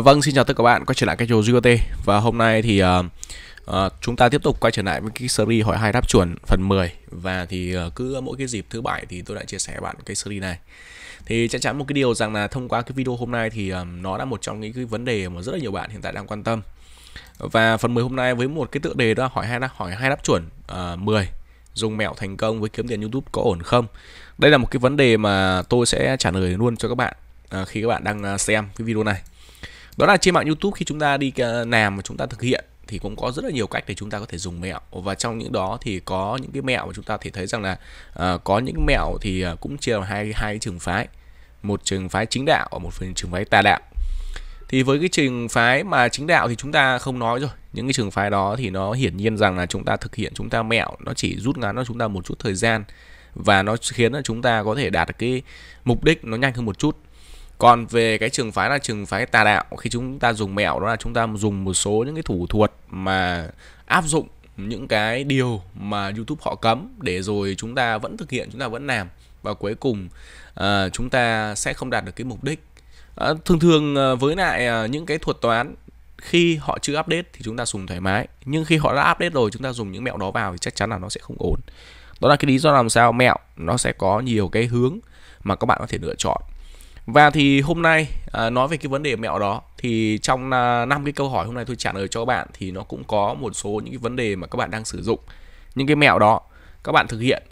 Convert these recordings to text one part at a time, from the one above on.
Vâng, xin chào tất cả các bạn, quay trở lại kênh JT. Và hôm nay thì chúng ta tiếp tục quay trở lại với cái series hỏi 2 đáp chuẩn phần 10. Và thì cứ mỗi cái dịp thứ bảy thì tôi lại chia sẻ với bạn cái series này. Thì chắc chắn một cái điều rằng là thông qua cái video hôm nay thì nó đã một trong những cái vấn đề mà rất là nhiều bạn hiện tại đang quan tâm. Và phần 10 hôm nay với một cái tựa đề đó hỏi hai đáp chuẩn 10 dùng mẹo thành công với kiếm tiền YouTube có ổn không. Đây là một cái vấn đề mà tôi sẽ trả lời luôn cho các bạn khi các bạn đang xem cái video này. Đó là trên mạng YouTube khi chúng ta đi làm và chúng ta thực hiện thì cũng có rất là nhiều cách để chúng ta có thể dùng mẹo. Và trong những đó thì có những cái mẹo mà chúng ta thể thấy rằng là có những mẹo thì cũng chia làm hai trường phái. Một trường phái chính đạo và một trường phái tà đạo. Thì với cái trường phái mà chính đạo thì chúng ta không nói rồi. Những cái trường phái đó thì nó hiển nhiên rằng là chúng ta thực hiện, chúng ta mẹo, nó chỉ rút ngắn cho chúng ta một chút thời gian. Và nó khiến là chúng ta có thể đạt được cái mục đích nó nhanh hơn một chút. Còn về cái trường phái là trường phái tà đạo, khi chúng ta dùng mẹo đó là chúng ta dùng một số những cái thủ thuật mà áp dụng những cái điều mà YouTube họ cấm để rồi chúng ta vẫn thực hiện, chúng ta vẫn làm. Và cuối cùng chúng ta sẽ không đạt được cái mục đích. Thường thường với lại những cái thuật toán khi họ chưa update thì chúng ta dùng thoải mái. Nhưng khi họ đã update rồi chúng ta dùng những mẹo đó vào thì chắc chắn là nó sẽ không ổn. Đó là cái lý do làm sao mẹo nó sẽ có nhiều cái hướng mà các bạn có thể lựa chọn. Và thì hôm nay nói về cái vấn đề mẹo đó thì trong 5 cái câu hỏi hôm nay tôi trả lời cho các bạn thì nó cũng có một số những cái vấn đề mà các bạn đang sử dụng những cái mẹo đó, các bạn thực hiện.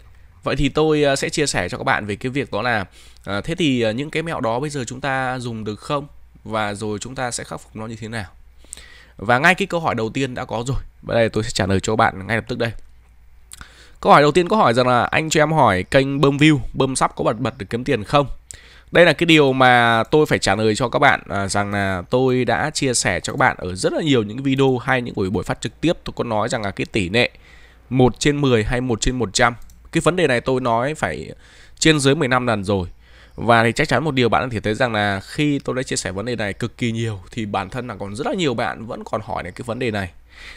Vậy thì tôi sẽ chia sẻ cho các bạn về cái việc đó là thế thì những cái mẹo đó bây giờ chúng ta dùng được không? Và rồi chúng ta sẽ khắc phục nó như thế nào? Và ngay cái câu hỏi đầu tiên đã có rồi. Bây giờ tôi sẽ trả lời cho các bạn ngay lập tức đây. Câu hỏi đầu tiên có hỏi rằng là anh cho em hỏi kênh bơm view, bơm sắp có bật được kiếm tiền không? Đây là cái điều mà tôi phải trả lời cho các bạn rằng là tôi đã chia sẻ cho các bạn ở rất là nhiều những video hay những buổi phát trực tiếp. Tôi có nói rằng là cái tỷ lệ 1 trên 10 hay 1 trên 100. Cái vấn đề này tôi nói phải trên dưới 15 lần rồi. Và thì chắc chắn một điều bạn có thể thấy rằng là khi tôi đã chia sẻ vấn đề này cực kỳ nhiều thì bản thân là còn rất là nhiều bạn vẫn còn hỏi đến cái vấn đề này.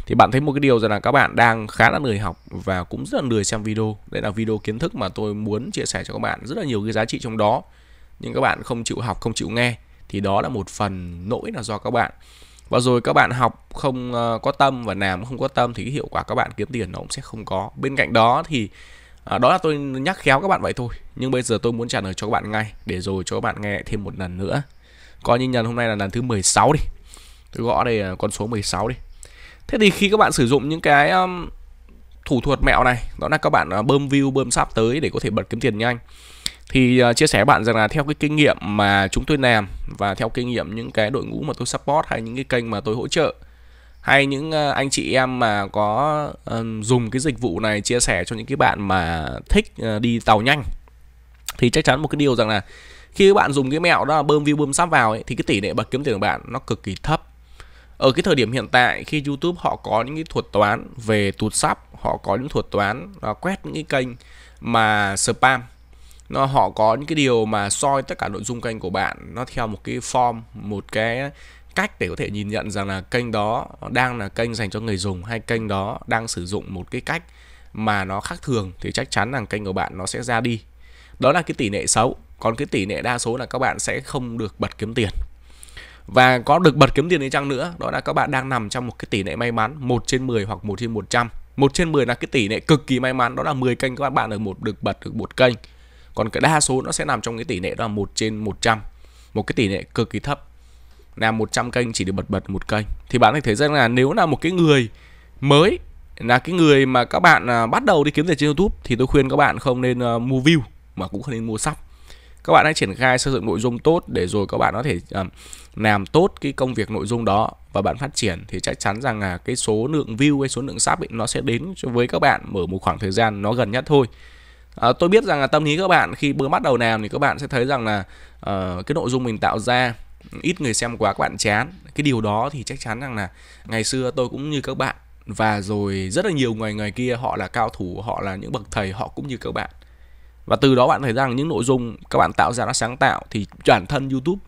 Thì bạn thấy một cái điều rằng là các bạn đang khá là lười học và cũng rất là lười xem video. Đây là video kiến thức mà tôi muốn chia sẻ cho các bạn rất là nhiều cái giá trị trong đó. Nhưng các bạn không chịu học, không chịu nghe. Thì đó là một phần lỗi là do các bạn. Và rồi các bạn học không có tâm và làm không có tâm thì cái hiệu quả các bạn kiếm tiền nó cũng sẽ không có. Bên cạnh đó thì đó là tôi nhắc khéo các bạn vậy thôi. Nhưng bây giờ tôi muốn trả lời cho các bạn ngay để rồi cho các bạn nghe thêm một lần nữa. Coi như lần hôm nay là lần thứ 16 đi. Tôi gõ đây là con số 16 đi. Thế thì khi các bạn sử dụng những cái thủ thuật mẹo này, đó là các bạn bơm view, bơm sắp tới để có thể bật kiếm tiền nhanh. Thì chia sẻ bạn rằng là theo cái kinh nghiệm mà chúng tôi làm và theo kinh nghiệm những cái đội ngũ mà tôi support hay những cái kênh mà tôi hỗ trợ hay những anh chị em mà có dùng cái dịch vụ này chia sẻ cho những cái bạn mà thích đi tàu nhanh thì chắc chắn một cái điều rằng là khi các bạn dùng cái mẹo đó là bơm view bơm sắp vào ấy, thì cái tỷ lệ bật kiếm tiền của bạn nó cực kỳ thấp. Ở cái thời điểm hiện tại khi YouTube họ có những cái thuật toán về tụt sắp, họ có những thuật toán quét những cái kênh mà spam. Họ có những cái điều mà soi tất cả nội dung kênh của bạn. Nó theo một cái form, một cái cách để có thể nhìn nhận rằng là kênh đó đang là kênh dành cho người dùng hay kênh đó đang sử dụng một cái cách mà nó khác thường. Thì chắc chắn là kênh của bạn nó sẽ ra đi. Đó là cái tỷ lệ xấu. Còn cái tỷ lệ đa số là các bạn sẽ không được bật kiếm tiền. Và có được bật kiếm tiền đi chăng nữa, đó là các bạn đang nằm trong một cái tỷ lệ may mắn 1 trên 10 hoặc 1 trên 100. 1 trên 10 là cái tỷ lệ cực kỳ may mắn. Đó là 10 kênh các bạn được bật được một kênh. Còn cái đa số nó sẽ nằm trong cái tỷ lệ đó là 1 trên 100. Một cái tỷ lệ cực kỳ thấp. Là 100 kênh chỉ được bật một kênh. Thì bạn có thể thấy rằng là nếu là một cái người mới, là cái người mà các bạn bắt đầu đi kiếm tiền trên YouTube thì tôi khuyên các bạn không nên mua view mà cũng không nên mua sub. Các bạn hãy triển khai xây dựng nội dung tốt để rồi các bạn có thể làm tốt cái công việc nội dung đó và bạn phát triển thì chắc chắn rằng là cái số lượng view hay số lượng sub nó sẽ đến với các bạn ở một khoảng thời gian nó gần nhất thôi. Tôi biết rằng là tâm lý các bạn khi vừa bắt đầu làm thì các bạn sẽ thấy rằng là cái nội dung mình tạo ra ít người xem quá, các bạn chán. Cái điều đó thì chắc chắn rằng là ngày xưa tôi cũng như các bạn. Và rồi rất là nhiều người kia họ là cao thủ, họ là những bậc thầy, họ cũng như các bạn. Và từ đó bạn thấy rằng những nội dung các bạn tạo ra nó sáng tạo thì bản thân YouTube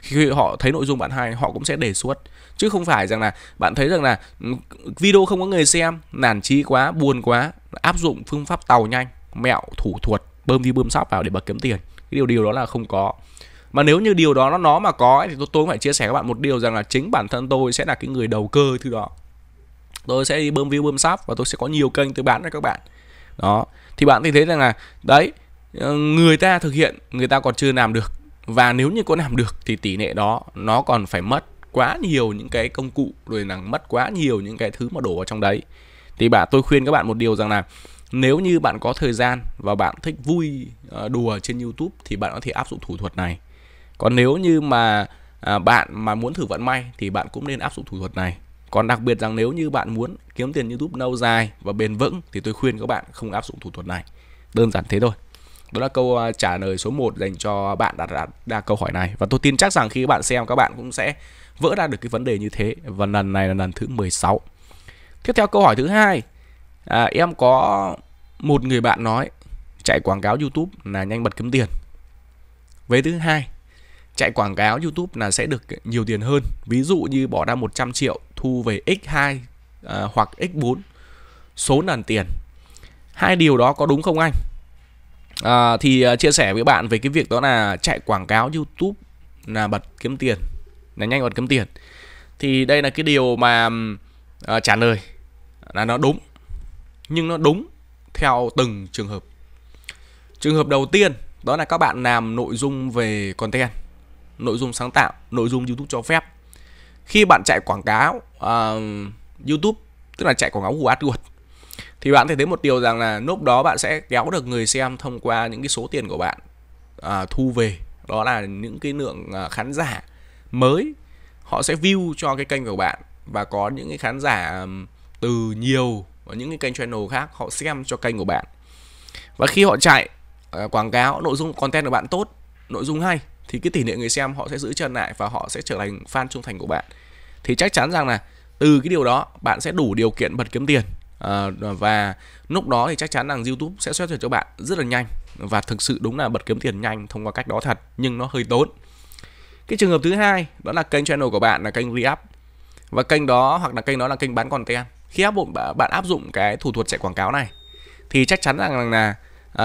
khi họ thấy nội dung bạn hay họ cũng sẽ đề xuất. Chứ không phải rằng là bạn thấy rằng là video không có người xem, nản chí quá, buồn quá, áp dụng phương pháp tàu nhanh, mẹo, thủ thuật, bơm đi bơm sắp vào để bật kiếm tiền. Cái điều đó là không có. Mà nếu như điều đó nó mà có ấy, thì tôi cũng phải chia sẻ các bạn một điều rằng là chính bản thân tôi sẽ là cái người đầu cơ thứ đó. Tôi sẽ đi bơm view, bơm sub và tôi sẽ có nhiều kênh tôi bán cho các bạn. Đó, thì bạn thì thấy rằng là đấy, người ta thực hiện, người ta còn chưa làm được. Và nếu như có làm được thì tỷ lệ đó nó còn phải mất quá nhiều những cái công cụ, rồi là mất quá nhiều những cái thứ mà đổ vào trong đấy. Thì tôi khuyên các bạn một điều rằng là nếu như bạn có thời gian và bạn thích vui đùa trên YouTube thì bạn có thể áp dụng thủ thuật này. Còn nếu như mà bạn mà muốn thử vận may thì bạn cũng nên áp dụng thủ thuật này. Còn đặc biệt rằng nếu như bạn muốn kiếm tiền YouTube lâu dài và bền vững thì tôi khuyên các bạn không áp dụng thủ thuật này. Đơn giản thế thôi. Đó là câu trả lời số 1 dành cho bạn đặt ra câu hỏi này. Và tôi tin chắc rằng khi các bạn xem, các bạn cũng sẽ vỡ ra được cái vấn đề như thế. Và lần này là lần thứ 16. Tiếp theo câu hỏi thứ 2. Em có một người bạn nói chạy quảng cáo YouTube là nhanh bật kiếm tiền. Vế thứ 2, chạy quảng cáo YouTube là sẽ được nhiều tiền hơn. Ví dụ như bỏ ra 100 triệu thu về x2 hoặc x4 số lần tiền. Hai điều đó có đúng không anh? Thì chia sẻ với bạn về cái việc đó là chạy quảng cáo YouTube là bật kiếm tiền, là nhanh bật kiếm tiền. Thì đây là cái điều mà trả lời là nó đúng. Nhưng nó đúng theo từng trường hợp. Trường hợp đầu tiên đó là các bạn làm nội dung về content, nội dung sáng tạo, nội dung YouTube cho phép. Khi bạn chạy quảng cáo YouTube, tức là chạy quảng cáo của AdWords, thì bạn thấy một điều rằng là lúc đó bạn sẽ kéo được người xem thông qua những cái số tiền của bạn thu về. Đó là những cái lượng khán giả mới, họ sẽ view cho cái kênh của bạn. Và có những cái khán giả từ nhiều những cái kênh channel khác họ xem cho kênh của bạn. Và khi họ chạy quảng cáo, nội dung content của bạn tốt, nội dung hay, thì cái tỷ lệ người xem họ sẽ giữ chân lại và họ sẽ trở thành fan trung thành của bạn. Thì chắc chắn rằng là từ cái điều đó bạn sẽ đủ điều kiện bật kiếm tiền. Và lúc đó thì chắc chắn rằng YouTube sẽ xuất hiện cho bạn rất là nhanh. Và thực sự đúng là bật kiếm tiền nhanh thông qua cách đó thật, nhưng nó hơi tốn. Cái trường hợp thứ hai đó là kênh channel của bạn là kênh re-up, và kênh đó hoặc là kênh đó là kênh bán content. Khi bạn áp dụng cái thủ thuật chạy quảng cáo này thì chắc chắn rằng là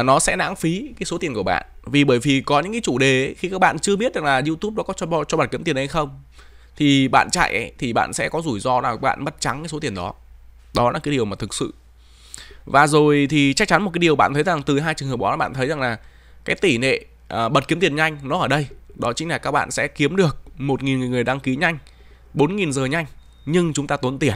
nó sẽ lãng phí cái số tiền của bạn. Bởi vì có những cái chủ đề ấy, khi các bạn chưa biết rằng là YouTube nó có cho bạn kiếm tiền hay không, thì bạn chạy ấy, thì bạn sẽ có rủi ro là bạn mất trắng cái số tiền đó. Đó là cái điều mà thực sự. Và rồi thì chắc chắn một cái điều bạn thấy rằng từ hai trường hợp đó bạn thấy rằng là cái tỷ lệ bật kiếm tiền nhanh nó ở đây. Đó chính là các bạn sẽ kiếm được 1.000 người đăng ký nhanh, 4.000 giờ nhanh, nhưng chúng ta tốn tiền.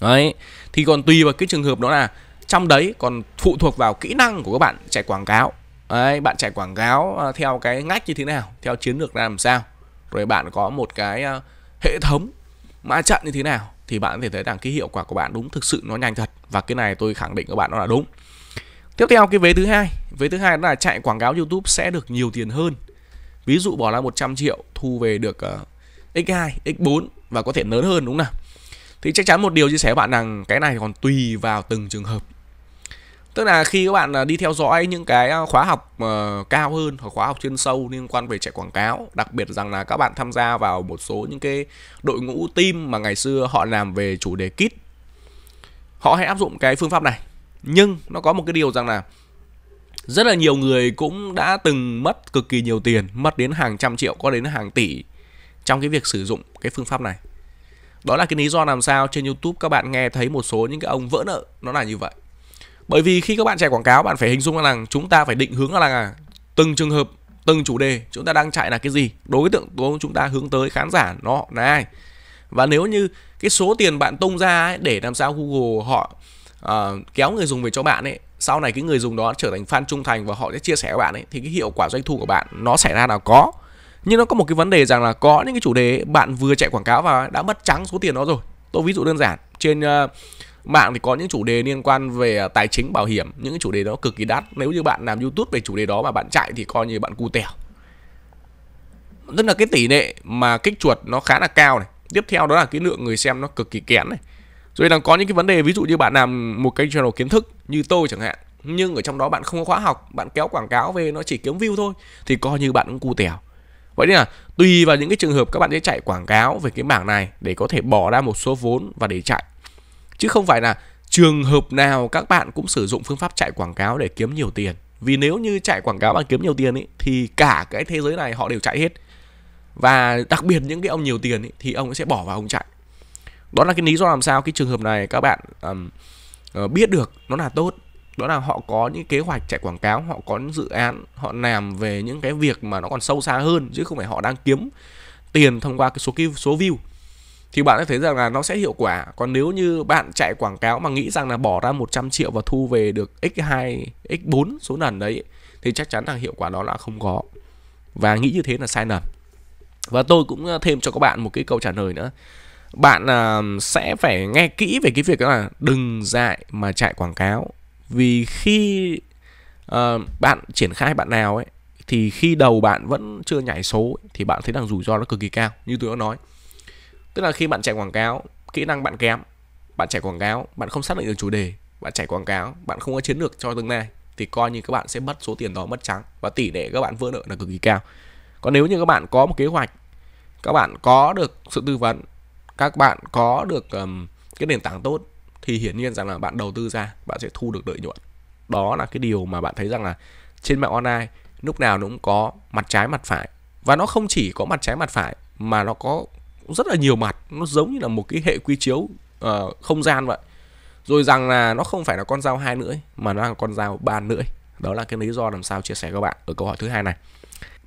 Đấy. Thì còn tùy vào cái trường hợp đó là trong đấy còn phụ thuộc vào kỹ năng của các bạn chạy quảng cáo. Đấy, bạn chạy quảng cáo theo cái ngách như thế nào, theo chiến lược ra làm sao, rồi bạn có một cái hệ thống mã trận như thế nào, thì bạn có thể thấy rằng cái hiệu quả của bạn đúng thực sự nó nhanh thật. Và cái này tôi khẳng định các bạn nó là đúng. Tiếp theo cái vế thứ hai. Vế thứ hai đó là chạy quảng cáo YouTube sẽ được nhiều tiền hơn. Ví dụ bỏ ra 100 triệu thu về được x2, x4 và có thể lớn hơn, đúng không? Thì chắc chắn một điều chia sẻ với bạn rằng cái này còn tùy vào từng trường hợp. Tức là khi các bạn đi theo dõi những cái khóa học cao hơn hoặc khóa học chuyên sâu liên quan về chạy quảng cáo, đặc biệt rằng là các bạn tham gia vào một số những cái đội ngũ team mà ngày xưa họ làm về chủ đề kit, họ hay áp dụng cái phương pháp này. Nhưng nó có một cái điều rằng là rất là nhiều người cũng đã từng mất cực kỳ nhiều tiền, mất đến hàng trăm triệu, có đến hàng tỷ trong cái việc sử dụng cái phương pháp này. Đó là cái lý do làm sao trên YouTube các bạn nghe thấy một số những cái ông vỡ nợ, nó là như vậy. Bởi vì khi các bạn chạy quảng cáo, bạn phải hình dung rằng chúng ta phải định hướng là từng trường hợp, từng chủ đề chúng ta đang chạy là cái gì, đối tượng của chúng ta hướng tới khán giả nó là ai. Và nếu như cái số tiền bạn tung ra ấy, để làm sao Google họ kéo người dùng về cho bạn ấy, sau này cái người dùng đó trở thành fan trung thành và họ sẽ chia sẻ với bạn ấy, thì cái hiệu quả doanh thu của bạn nó xảy ra là có. Nhưng nó có một cái vấn đề rằng là có những cái chủ đề ấy, bạn vừa chạy quảng cáo và đã mất trắng số tiền đó rồi. Tôi ví dụ đơn giản, trên mạng thì có những chủ đề liên quan về tài chính, bảo hiểm, những cái chủ đề đó cực kỳ đắt. Nếu như bạn làm YouTube về chủ đề đó mà bạn chạy thì coi như bạn cu tèo. Tức là cái tỷ lệ mà kích chuột nó khá là cao này. Tiếp theo đó là cái lượng người xem nó cực kỳ kén này. Rồi là có những cái vấn đề ví dụ như bạn làm một kênh channel kiến thức như tôi chẳng hạn, nhưng ở trong đó bạn không có khóa học, bạn kéo quảng cáo về nó chỉ kiếm view thôi, thì coi như bạn cũng cu tèo. Vậy nên là tùy vào những cái trường hợp các bạn sẽ chạy quảng cáo về cái mảng này để có thể bỏ ra một số vốn và để chạy. Chứ không phải là trường hợp nào các bạn cũng sử dụng phương pháp chạy quảng cáo để kiếm nhiều tiền Vì nếu như chạy quảng cáo bạn kiếm nhiều tiền ấy, thì cả cái thế giới này họ đều chạy hết. Và đặc biệt những cái ông nhiều tiền ấy, thì ông ấy sẽ bỏ vào ông chạy. Đó là cái lý do làm sao cái trường hợp này các bạn biết được nó là tốt. Đó là họ có những kế hoạch chạy quảng cáo, họ có những dự án, họ làm về những cái việc mà nó còn sâu xa hơn, chứ không phải họ đang kiếm tiền thông qua cái số view. Thì bạn sẽ thấy rằng là nó sẽ hiệu quả. Còn nếu như bạn chạy quảng cáo mà nghĩ rằng là bỏ ra 100 triệu và thu về được x2, x4 số lần đấy, thì chắc chắn là hiệu quả đó là không có. Và nghĩ như thế là sai lầm. Và tôi cũng thêm cho các bạn một cái câu trả lời nữa. Bạn sẽ phải nghe kỹ về cái việc đó là đừng dại mà chạy quảng cáo. Vì khi bạn triển khai bạn nào ấy, thì khi đầu bạn vẫn chưa nhảy số ấy, thì bạn thấy rằng rủi ro nó cực kỳ cao. Như tôi đã nói, tức là khi bạn chạy quảng cáo, kỹ năng bạn kém, bạn chạy quảng cáo, bạn không xác định được chủ đề, bạn chạy quảng cáo, bạn không có chiến lược cho tương lai, thì coi như các bạn sẽ mất số tiền đó mất trắng. Và tỷ lệ các bạn vỡ nợ là cực kỳ cao. Còn nếu như các bạn có một kế hoạch, các bạn có được sự tư vấn, các bạn có được cái nền tảng tốt, thì hiển nhiên rằng là bạn đầu tư ra, bạn sẽ thu được lợi nhuận. Đó là cái điều mà bạn thấy rằng là trên mạng online lúc nào nó cũng có mặt trái mặt phải. Và nó không chỉ có mặt trái mặt phải mà nó có rất là nhiều mặt. Nó giống như là một cái hệ quy chiếu không gian vậy. Rồi rằng là nó không phải là con dao 2 lưỡi mà nó là con dao 3 lưỡi. Đó là cái lý do làm sao chia sẻ các bạn ở câu hỏi thứ 2 này.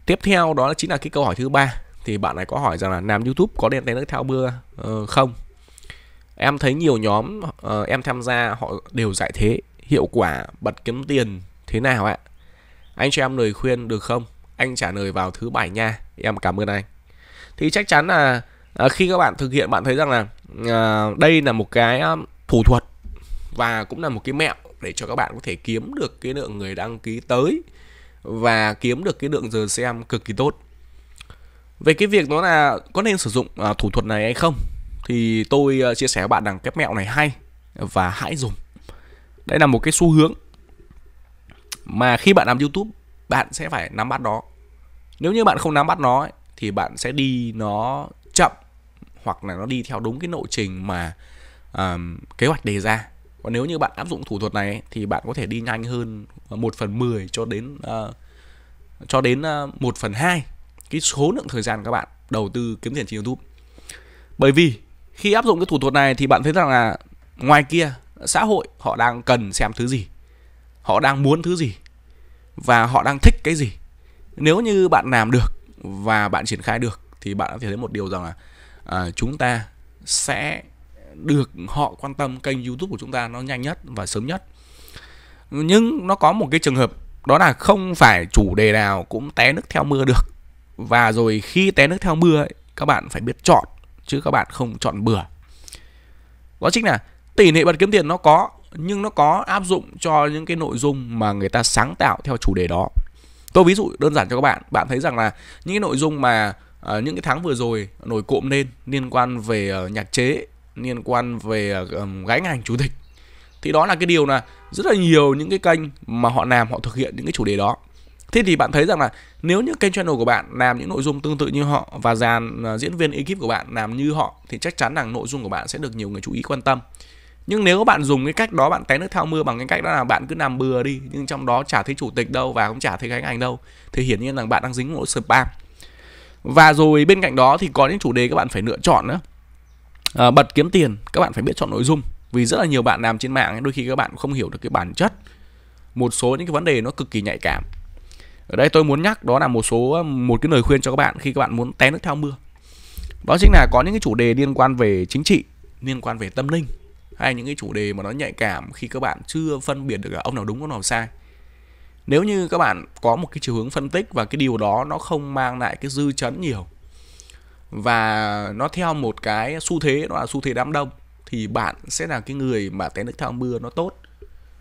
Tiếp theo đó chính là cái câu hỏi thứ 3. Thì bạn này có hỏi rằng là làm YouTube có nên tay nước theo mưa không? Em thấy nhiều nhóm em tham gia họ đều dạy thế. Hiệu quả bật kiếm tiền thế nào ạ? Anh cho em lời khuyên được không? Anh trả lời vào thứ 7 nha. Em cảm ơn anh. Thì chắc chắn là khi các bạn thực hiện, bạn thấy rằng là đây là một cái thủ thuật và cũng là một cái mẹo để cho các bạn có thể kiếm được cái lượng người đăng ký tới và kiếm được cái lượng giờ xem cực kỳ tốt. Về cái việc đó là có nên sử dụng thủ thuật này hay không, thì tôi chia sẻ với bạn rằng cái mẹo này hay và hãy dùng. Đây là một cái xu hướng mà khi bạn làm YouTube bạn sẽ phải nắm bắt nó. Nếu như bạn không nắm bắt nó ấy, thì bạn sẽ đi nó chậm, hoặc là nó đi theo đúng cái lộ trình mà kế hoạch đề ra. Còn nếu như bạn áp dụng thủ thuật này ấy, thì bạn có thể đi nhanh hơn 1/10 cho đến 1/2 cái số lượng thời gian các bạn đầu tư kiếm tiền trên YouTube. Bởi vì khi áp dụng cái thủ thuật này thì bạn thấy rằng là ngoài kia xã hội họ đang cần xem thứ gì, họ đang muốn thứ gì và họ đang thích cái gì. Nếu như bạn làm được và bạn triển khai được thì bạn có thể thấy một điều rằng là chúng ta sẽ được họ quan tâm kênh YouTube của chúng ta nó nhanh nhất và sớm nhất. Nhưng nó có một cái trường hợp đó là không phải chủ đề nào cũng té nước theo mưa được. Và rồi khi té nước theo mưa ấy, các bạn phải biết chọn, chứ các bạn không chọn bừa. Đó chính là tỷ lệ bật kiếm tiền nó có, nhưng nó có áp dụng cho những cái nội dung mà người ta sáng tạo theo chủ đề đó. Tôi ví dụ đơn giản cho các bạn. Bạn thấy rằng là những cái nội dung mà những cái tháng vừa rồi nổi cộm lên liên quan về nhạc chế, liên quan về gánh hàng chủ tịch, thì đó là cái điều là rất là nhiều những cái kênh mà họ làm, họ thực hiện những cái chủ đề đó. Thế thì bạn thấy rằng là nếu như kênh channel của bạn làm những nội dung tương tự như họ và dàn diễn viên ekip của bạn làm như họ, thì chắc chắn rằng nội dung của bạn sẽ được nhiều người chú ý quan tâm. Nhưng nếu bạn dùng cái cách đó, bạn té nước theo mưa bằng cái cách đó là bạn cứ làm bừa đi, nhưng trong đó chả thấy chủ tịch đâu và cũng chả thấy gánh ảnh đâu, thì hiển nhiên rằng bạn đang dính lỗi spam. Và rồi bên cạnh đó thì có những chủ đề các bạn phải lựa chọn nữa. Bật kiếm tiền các bạn phải biết chọn nội dung. Vì rất là nhiều bạn làm trên mạng, đôi khi các bạn không hiểu được cái bản chất một số những cái vấn đề nó cực kỳ nhạy cảm. Ở đây tôi muốn nhắc đó là một cái lời khuyên cho các bạn khi các bạn muốn té nước theo mưa. Đó chính là có những cái chủ đề liên quan về chính trị, liên quan về tâm linh, hay những cái chủ đề mà nó nhạy cảm khi các bạn chưa phân biệt được là ông nào đúng ông nào sai. Nếu như các bạn có một cái chiều hướng phân tích và cái điều đó nó không mang lại cái dư chấn nhiều và nó theo một cái xu thế, đó là xu thế đám đông, thì bạn sẽ là cái người mà té nước theo mưa nó tốt.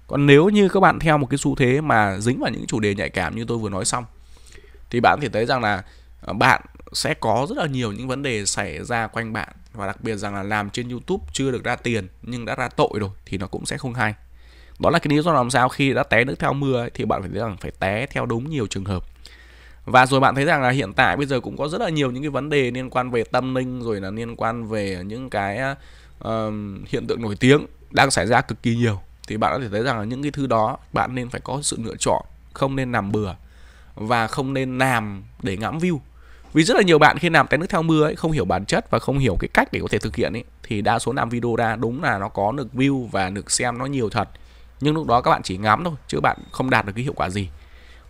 Còn nếu như các bạn theo một cái xu thế mà dính vào những chủ đề nhạy cảm như tôi vừa nói xong, thì bạn có thể thấy rằng là bạn sẽ có rất là nhiều những vấn đề xảy ra quanh bạn. Và đặc biệt rằng là làm trên YouTube chưa được ra tiền nhưng đã ra tội rồi thì nó cũng sẽ không hay. Đó là cái lý do làm sao khi đã té nước theo mưa ấy, thì bạn phải thấy rằng phải té theo đúng nhiều trường hợp. Và rồi bạn thấy rằng là hiện tại bây giờ cũng có rất là nhiều những cái vấn đề liên quan về tâm linh, rồi là liên quan về những cái hiện tượng nổi tiếng đang xảy ra cực kỳ nhiều. Thì bạn có thể thấy rằng là những cái thứ đó bạn nên phải có sự lựa chọn không nên nằm bừa và không nên làm để ngắm view. Vì rất là nhiều bạn khi làm té nước theo mưa ấy, không hiểu bản chất và không hiểu cái cách để có thể thực hiện ấy, thì đa số làm video ra đúng là nó có được view và được xem nó nhiều thật, nhưng lúc đó các bạn chỉ ngắm thôi chứ bạn không đạt được cái hiệu quả gì.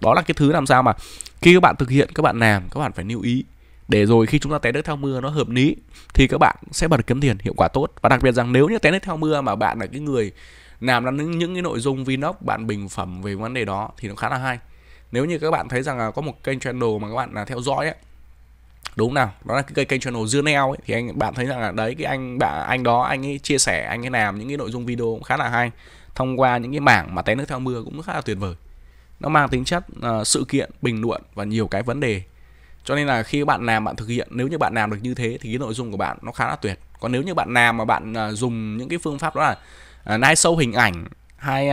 Đó là cái thứ làm sao mà khi các bạn thực hiện, các bạn làm, các bạn phải lưu ý để rồi khi chúng ta té nước theo mưa nó hợp lý thì các bạn sẽ bật kiếm tiền hiệu quả tốt. Và đặc biệt rằng nếu như té nước theo mưa mà bạn là cái người làm ra những cái nội dung vlog, bạn bình phẩm về vấn đề đó thì nó khá là hay. Nếu như các bạn thấy rằng là có một kênh channel mà các bạn là theo dõi ấy, đúng nào, đó là cái kênh channel Dương Neo ấy, thì bạn thấy rằng là đấy, cái anh đó, anh ấy chia sẻ, anh ấy làm những cái nội dung video cũng khá là hay thông qua những cái mảng mà té nước theo mưa, cũng khá là tuyệt vời. Nó mang tính chất sự kiện, bình luận và nhiều cái vấn đề. Cho nên là khi bạn làm, bạn thực hiện, nếu như bạn làm được như thế thì cái nội dung của bạn nó khá là tuyệt. Còn nếu như bạn làm mà bạn dùng những cái phương pháp đó là live show hình ảnh hay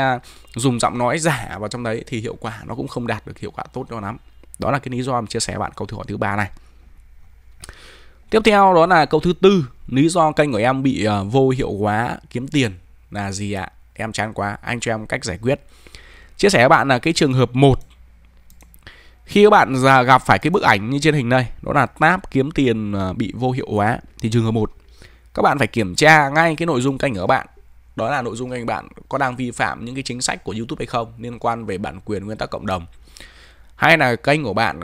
dùng giọng nói giả vào trong đấy thì hiệu quả nó cũng không đạt được hiệu quả tốt cho lắm. Đó là cái lý do mình chia sẻ bạn câu hỏi thứ 3 này. Tiếp theo đó là câu thứ 4, lý do kênh của em bị vô hiệu hóa kiếm tiền là gì ạ? Em chán quá, anh cho em cách giải quyết. Chia sẻ với bạn là cái trường hợp 1, khi các bạn gặp phải cái bức ảnh như trên hình đây, đó là tab kiếm tiền bị vô hiệu hóa, thì trường hợp 1 các bạn phải kiểm tra ngay cái nội dung kênh của bạn, đó là nội dung kênh bạn có đang vi phạm những cái chính sách của YouTube hay không, liên quan về bản quyền, nguyên tắc cộng đồng, hay là kênh của bạn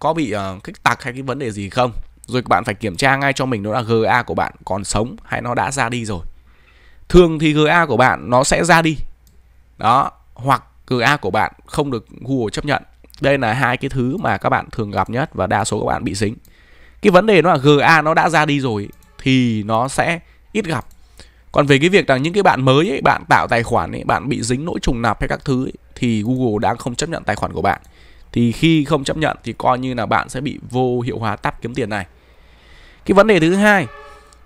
có bị kích tặc hay cái vấn đề gì không. Rồi các bạn phải kiểm tra ngay cho mình đó là GA của bạn còn sống hay nó đã ra đi rồi. Thường thì GA của bạn nó sẽ ra đi đó, hoặc GA của bạn không được Google chấp nhận. Đây là hai cái thứ mà các bạn thường gặp nhất và đa số các bạn bị dính. Cái vấn đề nó là GA nó đã ra đi rồi thì nó sẽ ít gặp. Còn về cái việc là những cái bạn mới ấy, bạn tạo tài khoản ấy, bạn bị dính lỗi trùng lặp hay các thứ ấy, thì Google đang không chấp nhận tài khoản của bạn. Thì khi không chấp nhận thì coi như là bạn sẽ bị vô hiệu hóa tab kiếm tiền này. Cái vấn đề thứ hai,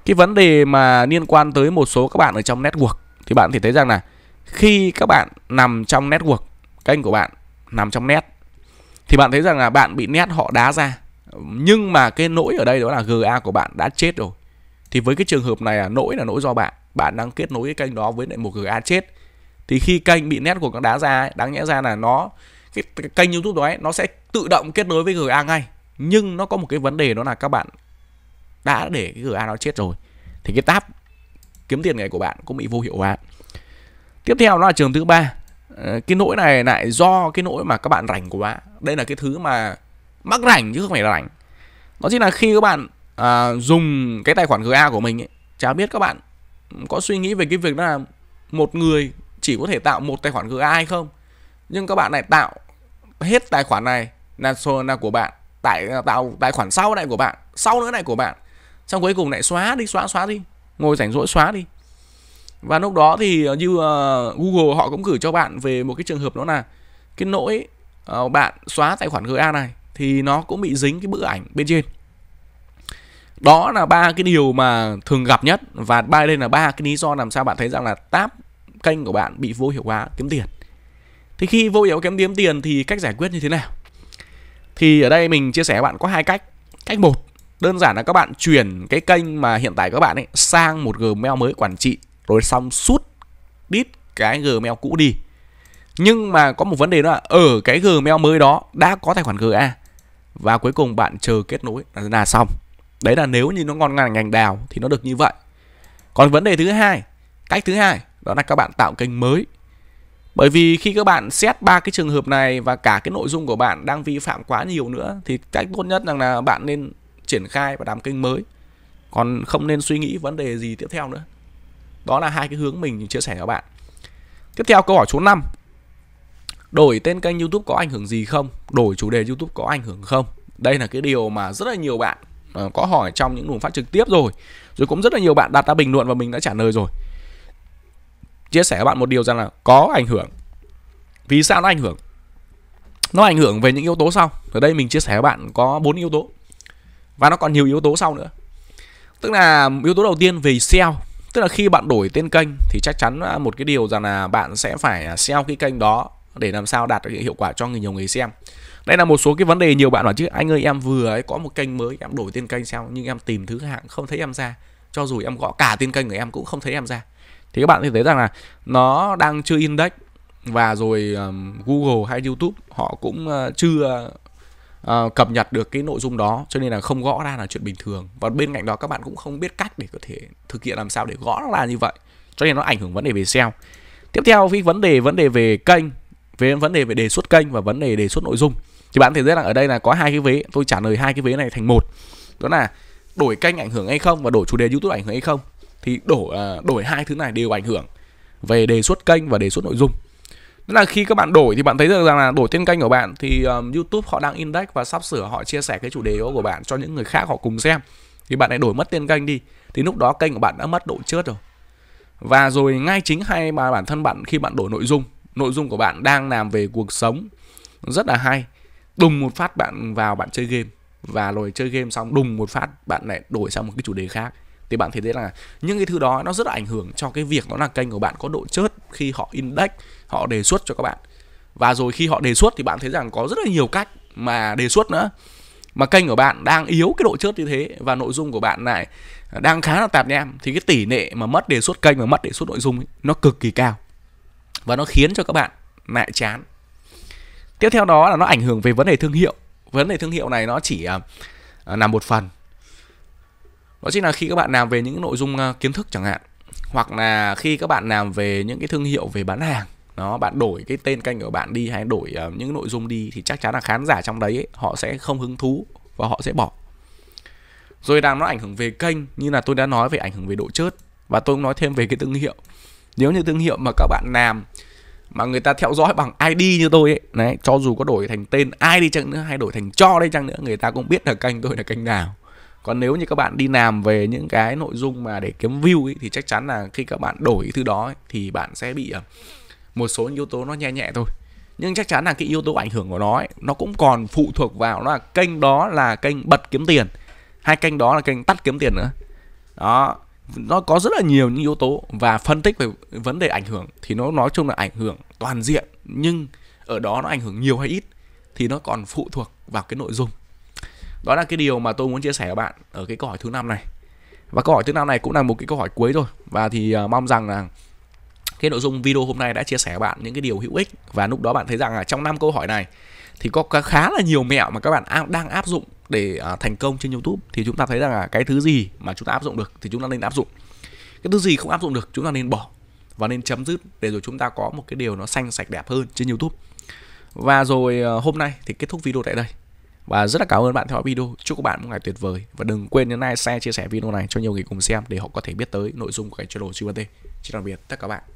cái vấn đề mà liên quan tới một số các bạn ở trong network, thì bạn thì thấy rằng là khi các bạn nằm trong network, kênh của bạn nằm trong net, thì bạn thấy rằng là bạn bị net họ đá ra. Nhưng mà cái lỗi ở đây đó là GA của bạn đã chết rồi. Thì với cái trường hợp này là lỗi do bạn. Bạn đang kết nối cái kênh đó với lại một GA chết. Thì khi kênh bị network nó đá ra, đáng nhẽ ra là nó cái kênh YouTube đó ấy, nó sẽ tự động kết nối với GA ngay. Nhưng nó có một cái vấn đề đó là các bạn đã để cái GA nó chết rồi, thì cái tab kiếm tiền này của bạn cũng bị vô hiệu hóa. Tiếp theo đó là trường thứ 3. Cái lỗi này lại do cái lỗi mà các bạn rảnh quá. Đây là cái thứ mà mắc rảnh chứ không phải là rảnh. Đó chính là khi các bạn dùng cái tài khoản GA của mình ấy, chả biết các bạn có suy nghĩ về cái việc đó là một người chỉ có thể tạo một tài khoản GA hay không. Nhưng các bạn lại tạo hết tài khoản này là của bạn, tạo tài khoản sau này của bạn, sau nữa này của bạn, xong cuối cùng lại xóa đi, ngồi rảnh rỗi xóa đi. Và lúc đó thì như Google họ cũng gửi cho bạn về một cái trường hợp đó là cái lỗi bạn xóa tài khoản GA này thì nó cũng bị dính cái bức ảnh bên trên. Đó là ba cái điều mà thường gặp nhất, và đây là ba cái lý do làm sao bạn thấy rằng là tab kênh của bạn bị vô hiệu hóa kiếm tiền. Thì khi vô hiệu kiếm tiền thì cách giải quyết như thế nào? Thì ở đây mình chia sẻ bạn có hai cách. Cách 1 đơn giản là các bạn chuyển cái kênh mà hiện tại các bạn ấy sang một Gmail mới quản trị, rồi xong sút đít cái Gmail cũ đi. Nhưng mà có một vấn đề đó là ở cái Gmail mới đó đã có tài khoản GA, và cuối cùng bạn chờ kết nối là xong. Đấy là nếu như nó ngon ngành đào thì nó được như vậy. Còn vấn đề thứ hai, cách thứ hai đó là các bạn tạo kênh mới. Bởi vì khi các bạn xét ba cái trường hợp này và cả cái nội dung của bạn đang vi phạm quá nhiều nữa, thì cách tốt nhất là bạn nên triển khai và làm kênh mới, còn không nên suy nghĩ vấn đề gì tiếp theo nữa. Đó là hai cái hướng mình chia sẻ với các bạn. Tiếp theo câu hỏi số 5. Đổi tên kênh YouTube có ảnh hưởng gì không? Đổi chủ đề YouTube có ảnh hưởng không? Đây là cái điều mà rất là nhiều bạn có hỏi trong những luồng phát trực tiếp rồi. Rồi cũng rất là nhiều bạn đặt ra bình luận và mình đã trả lời rồi. Chia sẻ với bạn một điều rằng là có ảnh hưởng. Vì sao nó ảnh hưởng? Nó ảnh hưởng về những yếu tố sau. Ở đây mình chia sẻ với bạn có 4 yếu tố. Và nó còn nhiều yếu tố sau nữa. Tức là yếu tố đầu tiên về SEO. Tức là khi bạn đổi tên kênh thì chắc chắn một cái điều rằng là bạn sẽ phải SEO cái kênh đó để làm sao đạt được hiệu quả cho nhiều người xem. Đây là một số cái vấn đề nhiều bạn hỏi chứ anh ơi em vừa ấy có một kênh mới, em đổi tên kênh sao nhưng em tìm thứ hạng không thấy em ra. Cho dù em gõ cả tên kênh của em cũng không thấy em ra. Thì các bạn thì thấy rằng là nó đang chưa index, Và rồi Google hay YouTube họ cũng chưa cập nhật được cái nội dung đó, cho nên là không gõ ra là chuyện bình thường. Và bên cạnh đó các bạn cũng không biết cách để có thể thực hiện làm sao để gõ ra như vậy, cho nên nó ảnh hưởng vấn đề về SEO. Tiếp theo cái vấn đề về kênh, về vấn đề về đề xuất kênh và vấn đề đề xuất nội dung, thì bạn thấy rất là ở đây là có hai cái vế, tôi trả lời hai cái vế này thành một, đó là đổi kênh ảnh hưởng hay không và đổi chủ đề YouTube ảnh hưởng hay không. Thì đổi hai thứ này đều ảnh hưởng về đề xuất kênh và đề xuất nội dung. Tức là khi các bạn đổi thì bạn thấy rằng là đổi tên kênh của bạn thì YouTube họ đang index và sắp sửa họ chia sẻ cái chủ đề đó của bạn cho những người khác họ cùng xem, thì bạn lại đổi mất tên kênh đi, thì lúc đó kênh của bạn đã mất độ chớt rồi. Và rồi ngay chính hay mà bản thân bạn khi bạn đổi nội dung của bạn đang làm về cuộc sống rất là hay, đùng một phát bạn vào bạn chơi game, và rồi chơi game xong đùng một phát bạn lại đổi sang một cái chủ đề khác, thì bạn thấy thế là những cái thứ đó nó rất là ảnh hưởng cho cái việc đó là kênh của bạn có độ chớt khi họ index, họ đề xuất cho các bạn. Và rồi khi họ đề xuất thì bạn thấy rằng có rất là nhiều cách mà đề xuất nữa, mà kênh của bạn đang yếu cái độ chớt như thế và nội dung của bạn lại đang khá là tạp nham, thì cái tỷ lệ mà mất đề xuất kênh và mất đề xuất nội dung ấy, nó cực kỳ cao, và nó khiến cho các bạn lại chán. Tiếp theo đó là nó ảnh hưởng về vấn đề thương hiệu. Vấn đề thương hiệu này nó chỉ là một phần, đó chính là khi các bạn làm về những nội dung kiến thức chẳng hạn, hoặc là khi các bạn làm về những cái thương hiệu về bán hàng đó, bạn đổi cái tên kênh của bạn đi hay đổi những nội dung đi, thì chắc chắn là khán giả trong đấy ấy, họ sẽ không hứng thú và họ sẽ bỏ. Rồi làm nó ảnh hưởng về kênh, như là tôi đã nói về ảnh hưởng về độ chớt, và tôi cũng nói thêm về cái thương hiệu. Nếu như thương hiệu mà các bạn làm mà người ta theo dõi bằng ID như tôi ấy, đấy, cho dù có đổi thành tên ai đi chăng nữa hay đổi thành cho đi chăng nữa, người ta cũng biết là kênh tôi là kênh nào. Còn nếu như các bạn đi làm về những cái nội dung mà để kiếm view ấy, thì chắc chắn là khi các bạn đổi thứ đó ấy, thì bạn sẽ bị một số yếu tố nó nhẹ nhẹ thôi. Nhưng chắc chắn là cái yếu tố ảnh hưởng của nó ấy, nó cũng còn phụ thuộc vào nó là kênh đó là kênh bật kiếm tiền hay kênh đó là kênh tắt kiếm tiền nữa. Đó, nó có rất là nhiều những yếu tố, và phân tích về vấn đề ảnh hưởng thì nó nói chung là ảnh hưởng toàn diện, nhưng ở đó nó ảnh hưởng nhiều hay ít thì nó còn phụ thuộc vào cái nội dung. Đó là cái điều mà tôi muốn chia sẻ với bạn ở cái câu hỏi thứ 5 này. Và câu hỏi thứ 5 này cũng là một cái câu hỏi cuối thôi. Và thì mong rằng là cái nội dung video hôm nay đã chia sẻ với bạn những cái điều hữu ích, và lúc đó bạn thấy rằng là trong 5 câu hỏi này thì có khá là nhiều mẹo mà các bạn đang áp dụng để thành công trên YouTube. Thì chúng ta thấy rằng là cái thứ gì mà chúng ta áp dụng được thì chúng ta nên áp dụng, cái thứ gì không áp dụng được chúng ta nên bỏ và nên chấm dứt, để rồi chúng ta có một cái điều nó xanh sạch đẹp hơn trên YouTube. Và rồi hôm nay thì kết thúc video tại đây, và rất là cảm ơn bạn theo dõi video. Chúc các bạn một ngày tuyệt vời, và đừng quên nhấn like, share, chia sẻ video này cho nhiều người cùng xem để họ có thể biết tới nội dung của cái channel CBT. Xin tạm biệt tất cả các bạn.